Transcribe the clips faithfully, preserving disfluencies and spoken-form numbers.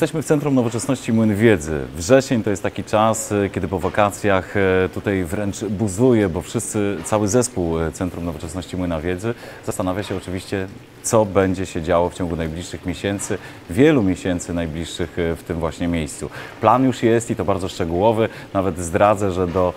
Jesteśmy w Centrum Nowoczesności Młyn Wiedzy. Wrzesień to jest taki czas, kiedy po wakacjach tutaj wręcz buzuje, bo wszyscy, cały zespół Centrum Nowoczesności Młyna Wiedzy zastanawia się oczywiście, co będzie się działo w ciągu najbliższych miesięcy, wielu miesięcy najbliższych w tym właśnie miejscu. Plan już jest i to bardzo szczegółowy, nawet zdradzę, że do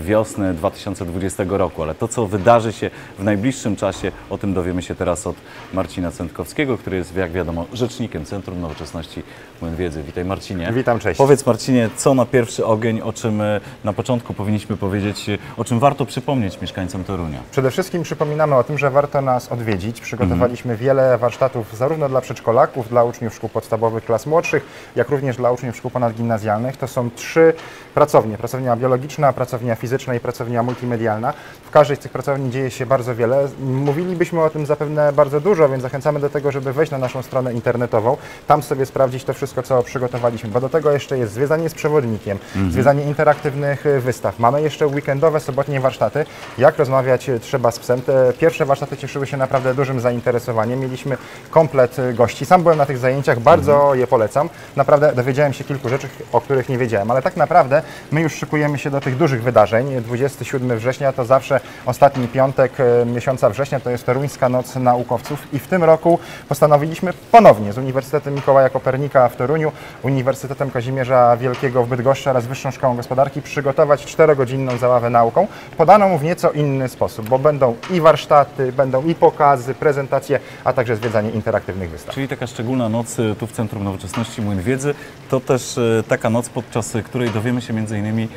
wiosny dwa tysiące dwudziestego roku, ale to, co wydarzy się w najbliższym czasie, o tym dowiemy się teraz od Marcina Centkowskiego, który jest, jak wiadomo, rzecznikiem Centrum Nowoczesności Młyn Wiedzy. Witaj, Marcinie. Witam, cześć. Powiedz, Marcinie, co na pierwszy ogień, o czym na początku powinniśmy powiedzieć, o czym warto przypomnieć mieszkańcom Torunia? Przede wszystkim przypominamy o tym, że warto nas odwiedzić. Przygotowaliśmy mm. wiele warsztatów zarówno dla przedszkolaków, dla uczniów szkół podstawowych, klas młodszych, jak również dla uczniów szkół ponadgimnazjalnych. To są trzy pracownie. Pracownia biologiczna, pracownia fizyczna i pracownia multimedialna. W każdej z tych pracowni dzieje się bardzo wiele. Mówilibyśmy o tym zapewne bardzo dużo, więc zachęcamy do tego, żeby wejść na naszą stronę internetową. Tam sobie sprawdzić to wszystko, co przygotowaliśmy, bo do tego jeszcze jest zwiedzanie z przewodnikiem, mhm. zwiedzanie interaktywnych wystaw. Mamy jeszcze weekendowe, sobotnie warsztaty. Jak rozmawiać trzeba z psem. Te pierwsze warsztaty cieszyły się naprawdę dużym zainteresowaniem. Mieliśmy komplet gości. Sam byłem na tych zajęciach, bardzo mhm. je polecam. Naprawdę dowiedziałem się kilku rzeczy, o których nie wiedziałem, ale tak naprawdę my już szykujemy się do tych dużych wydarzeń. dwudziestego siódmego września to zawsze ostatni piątek miesiąca września, to jest Toruńska Noc Naukowców i w tym roku postanowiliśmy ponownie z Uniwersytetem Mikołaja Kopernika w Toruniu, Uniwersytetem Kazimierza Wielkiego w Bydgoszczy oraz Wyższą Szkołą Gospodarki przygotować czterogodzinną zabawę nauką, podaną w nieco inny sposób, bo będą i warsztaty, będą i pokazy, prezentacje, a także zwiedzanie interaktywnych wystaw. Czyli taka szczególna noc tu w Centrum Nowoczesności Młyn Wiedzy, to też taka noc, podczas której dowiemy się m.in.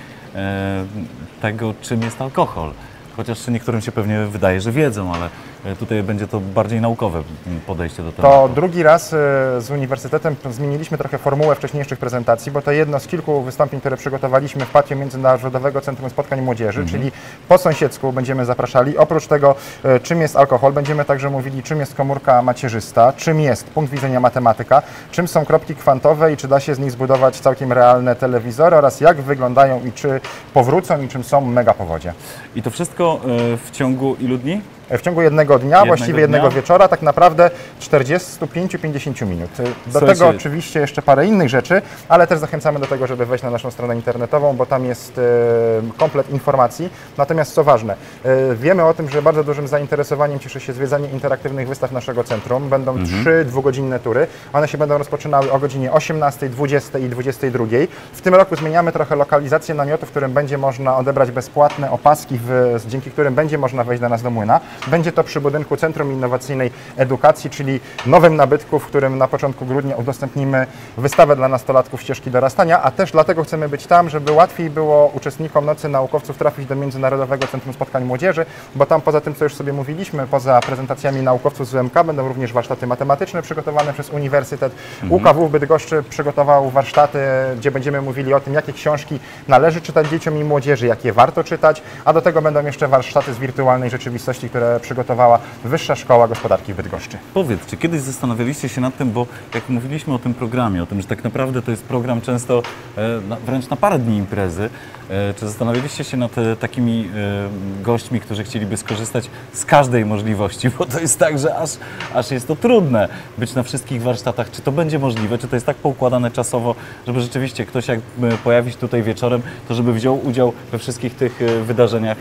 tego, czym jest alkohol. Chociaż niektórym się pewnie wydaje, że wiedzą, ale tutaj będzie to bardziej naukowe podejście do tematu. To drugi raz z Uniwersytetem zmieniliśmy trochę formułę wcześniejszych prezentacji, bo to jedno z kilku wystąpień, które przygotowaliśmy w patio Międzynarodowego Centrum Spotkań Młodzieży, mm-hmm. czyli po sąsiedzku będziemy zapraszali. Oprócz tego, czym jest alkohol, będziemy także mówili, czym jest komórka macierzysta, czym jest punkt widzenia matematyka, czym są kropki kwantowe i czy da się z nich zbudować całkiem realne telewizory oraz jak wyglądają i czy powrócą i czym są megapowodzie. I to wszystko w ciągu ilu dni? W ciągu jednego dnia, jednego właściwie dnia? jednego wieczora, tak naprawdę czterdzieści do pięćdziesięciu minut. Do Słuchajcie. tego oczywiście jeszcze parę innych rzeczy, ale też zachęcamy do tego, żeby wejść na naszą stronę internetową, bo tam jest komplet informacji. Natomiast co ważne, wiemy o tym, że bardzo dużym zainteresowaniem cieszy się zwiedzanie interaktywnych wystaw naszego centrum. Będą mhm. trzy dwugodzinne tury. One się będą rozpoczynały o godzinie osiemnastej, dwudziestej i dwudziestej drugiej. W tym roku zmieniamy trochę lokalizację namiotu, w którym będzie można odebrać bezpłatne opaski, w, dzięki którym będzie można wejść do nas do młyna. Będzie to przy budynku Centrum Innowacyjnej Edukacji, czyli nowym nabytku, w którym na początku grudnia udostępnimy wystawę dla nastolatków Ścieżki Dorastania, a też dlatego chcemy być tam, żeby łatwiej było uczestnikom Nocy Naukowców trafić do Międzynarodowego Centrum Spotkań Młodzieży, bo tam poza tym, co już sobie mówiliśmy, poza prezentacjami naukowców z U M K będą również warsztaty matematyczne przygotowane przez Uniwersytet. Mhm. U K W w Bydgoszczy przygotował warsztaty, gdzie będziemy mówili o tym, jakie książki należy czytać dzieciom i młodzieży, jakie warto czytać, a do tego będą jeszcze warsztaty z wirtualnej rzeczywistości, które przygotowała Wyższa Szkoła Gospodarki w Bydgoszczy. Powiedz, czy kiedyś zastanawialiście się nad tym, bo jak mówiliśmy o tym programie, o tym, że tak naprawdę to jest program często wręcz na parę dni imprezy, czy zastanawialiście się nad takimi gośćmi, którzy chcieliby skorzystać z każdej możliwości, bo to jest tak, że aż, aż jest to trudne być na wszystkich warsztatach. Czy to będzie możliwe, czy to jest tak poukładane czasowo, żeby rzeczywiście ktoś, jak pojawi się tutaj wieczorem, to żeby wziął udział we wszystkich tych wydarzeniach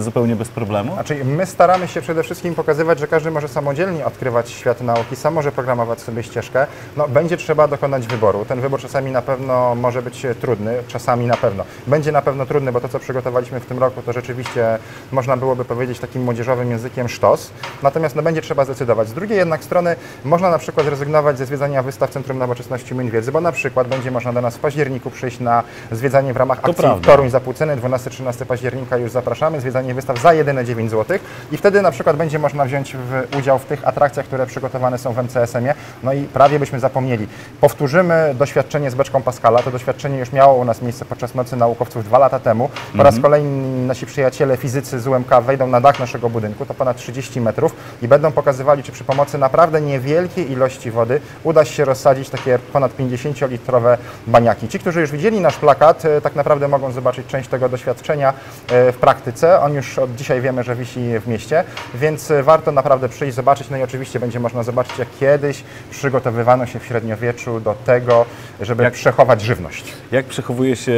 zupełnie bez problemu? Znaczy, my staramy się przede wszystkim pokazywać, że każdy może samodzielnie odkrywać świat nauki, sam może programować sobie ścieżkę. No, będzie trzeba dokonać wyboru. Ten wybór czasami na pewno może być trudny, czasami na pewno. Będzie na pewno trudny, bo to, co przygotowaliśmy w tym roku, to rzeczywiście można byłoby powiedzieć takim młodzieżowym językiem sztos. Natomiast no, będzie trzeba zdecydować. Z drugiej jednak strony można na przykład zrezygnować ze zwiedzania wystaw Centrum Nowoczesności Młyn Wiedzy, bo na przykład będzie można do nas w październiku przyjść na zwiedzanie w ramach to akcji prawda. Toruń za pół ceny, dwunastego do trzynastego października już zapraszamy, zwiedzanie wystaw za jedyne dziewięć złotych. I wtedy na przykład będzie można wziąć w udział w tych atrakcjach, które przygotowane są w M C S M ie. No i prawie byśmy zapomnieli. Powtórzymy doświadczenie z Beczką Pascala. To doświadczenie już miało u nas miejsce podczas Nocy Naukowców dwa lata temu. Po mm-hmm. raz kolejny nasi przyjaciele fizycy z U M K wejdą na dach naszego budynku, to ponad trzydzieści metrów, i będą pokazywali, czy przy pomocy naprawdę niewielkiej ilości wody uda się rozsadzić takie ponad pięćdziesięciolitrowe baniaki. Ci, którzy już widzieli nasz plakat, tak naprawdę mogą zobaczyć część tego doświadczenia w praktyce. On już od dzisiaj wiemy, że wisi w mieście. oczywiście, więc warto naprawdę przyjść, zobaczyć. No i oczywiście będzie można zobaczyć, jak kiedyś przygotowywano się w średniowieczu do tego, żeby jak, przechować żywność. Jak przechowuje się,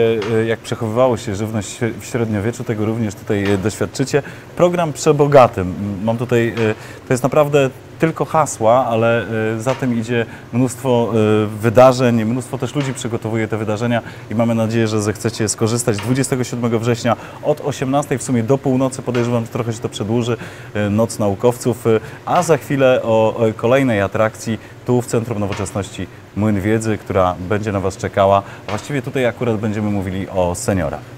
jak przechowywało się żywność w średniowieczu, tego również tutaj doświadczycie. Program przebogaty. Mam tutaj, to jest naprawdę tylko hasła, ale za tym idzie mnóstwo wydarzeń, mnóstwo też ludzi przygotowuje te wydarzenia i mamy nadzieję, że zechcecie skorzystać. dwudziestego siódmego września od osiemnastej w sumie do północy, podejrzewam, że trochę się to przedłuży, Noc Naukowców, a za chwilę o kolejnej atrakcji tu w Centrum Nowoczesności Młyn Wiedzy, która będzie na Was czekała. Właściwie tutaj akurat będziemy mówili o seniorach.